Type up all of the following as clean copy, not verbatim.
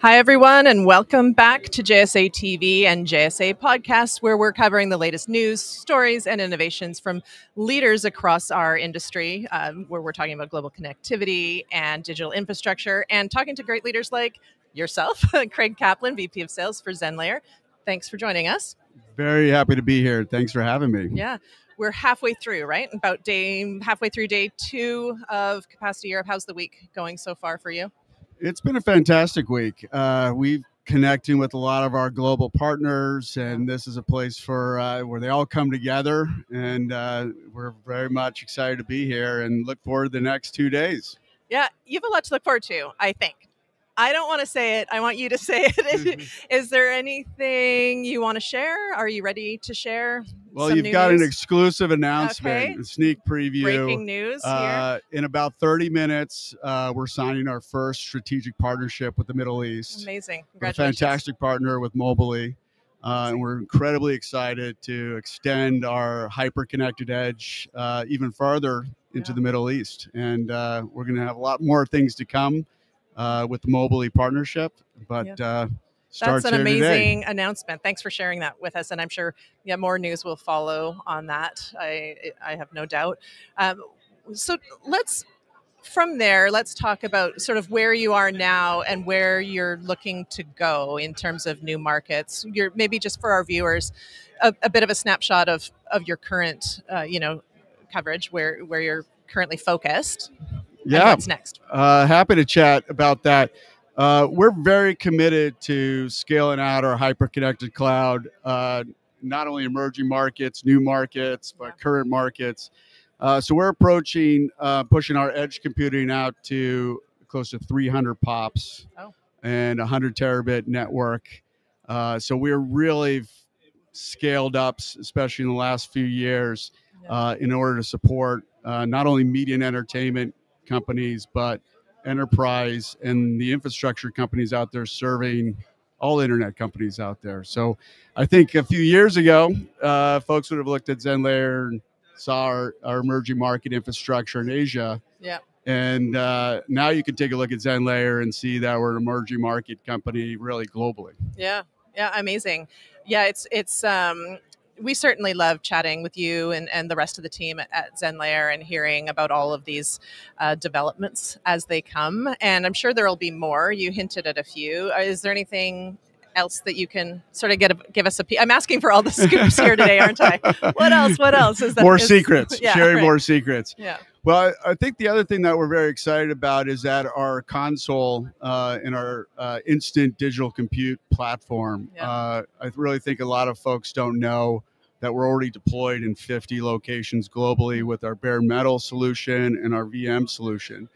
Hi, everyone, and welcome back to JSA TV and JSA Podcast, where we're covering the latest news, stories, and innovations from leaders across our industry, where we're talking about global connectivity and digital infrastructure and talking to great leaders like yourself, Craig Kaplan, VP of Sales for Zenlayer. Thanks for joining us. Very happy to be here. Thanks for having me. Yeah, we're halfway through, right? Halfway through day two of Capacity Europe. How's the week going so far for you? It's been a fantastic week. We've connecting with a lot of our global partners, and this is a place for where they all come together. And we're very much excited to be here and look forward to the next 2 days. Yeah, you have a lot to look forward to, I think. I don't want to say it. I want you to say it. Is there anything you want to share? Are you ready to share? Well, you've got an exclusive announcement, a sneak preview. Breaking news here. In about 30 minutes, we're signing our first strategic partnership with the Middle East. Amazing. Congratulations. We're a fantastic partner with Mobily. And we're incredibly excited to extend our hyper-connected edge even further into the Middle East. And we're going to have a lot more things to come with the Mobily partnership, but starts here today. That's an amazing announcement. Thanks for sharing that with us, and I'm sure more news will follow on that. I have no doubt. So let's talk about sort of where you are now and where you're looking to go in terms of new markets. You're maybe just for our viewers a bit of a snapshot of your current coverage, where you're currently focused. Yeah, what's next? Happy to chat about that. We're very committed to scaling out our hyper-connected cloud, not only emerging markets, new markets, but current markets. So we're approaching, pushing our edge computing out to close to 300 POPs and 100 terabit network. So we're really scaled up, especially in the last few years, in order to support not only media and entertainment companies, but enterprise and the infrastructure companies out there serving all internet companies out there. So I think a few years ago, folks would have looked at Zenlayer and saw our emerging market infrastructure in Asia. Yeah. And now you can take a look at Zenlayer and see that we're an emerging market company really globally. Yeah. Yeah. Amazing. Yeah. We certainly love chatting with you and the rest of the team at Zenlayer and hearing about all of these developments as they come. And I'm sure there will be more. You hinted at a few. Is there anything else that you can sort of give us a peek? I'm asking for all the scoops here today, aren't I? What else? What else? More secrets. Yeah, sharing more secrets. Yeah. Well, I think the other thing that we're very excited about is that our console and our instant digital compute platform. Yeah. I really think a lot of folks don't know that we're already deployed in 50 locations globally with our bare metal solution and our VM solution.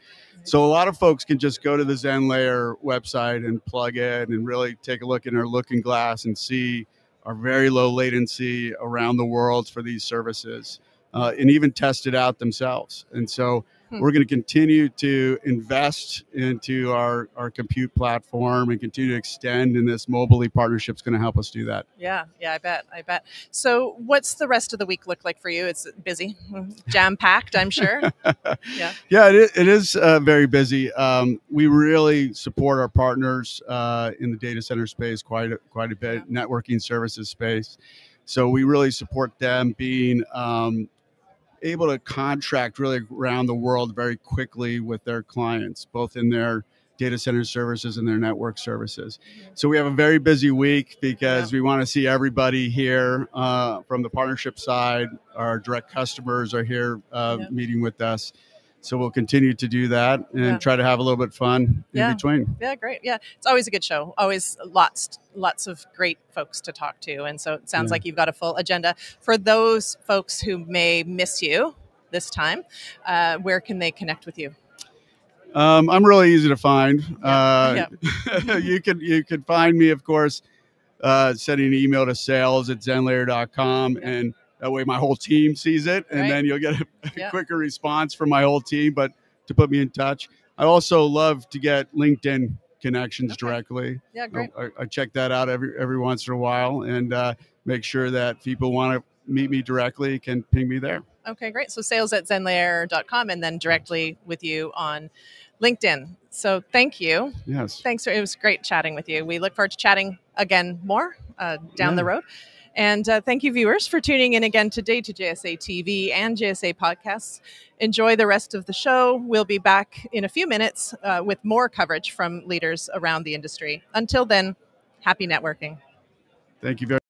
So a lot of folks can just go to the Zenlayer website and plug in and really take a look in our looking glass and see our very low latency around the world for these services and even test it out themselves. And so we're going to continue to invest into our compute platform and continue to extend, and this Mobily partnership is going to help us do that. Yeah, yeah, I bet. So what's the rest of the week look like for you? It's busy, jam-packed, I'm sure. Yeah, it is very busy. We really support our partners in the data center space quite a bit, networking services space. So we really support them being able to contract really around the world very quickly with their clients, both in their data center services and their network services. So we have a very busy week because we want to see everybody here from the partnership side. Our direct customers are here meeting with us. So we'll continue to do that and try to have a little bit of fun in between. Yeah, great. Yeah, it's always a good show. Always lots of great folks to talk to. And so it sounds like you've got a full agenda. For those folks who may miss you this time, where can they connect with you? I'm really easy to find. You can find me, of course, sending an email to sales@zenlayer.com and that way my whole team sees it, and then you'll get a quicker response from my whole team, but to put me in touch. I also love to get LinkedIn connections directly. Yeah, great. I check that out every once in a while and make sure that people want to meet me directly can ping me there. Okay, great. So sales@zenlayer.com and then directly with you on LinkedIn. So thank you. Yes. Thanks. It was great chatting with you. We look forward to chatting again more down the road. And thank you, viewers, for tuning in again today to JSA TV and JSA Podcasts. Enjoy the rest of the show. We'll be back in a few minutes with more coverage from leaders around the industry. Until then, happy networking. Thank you very much.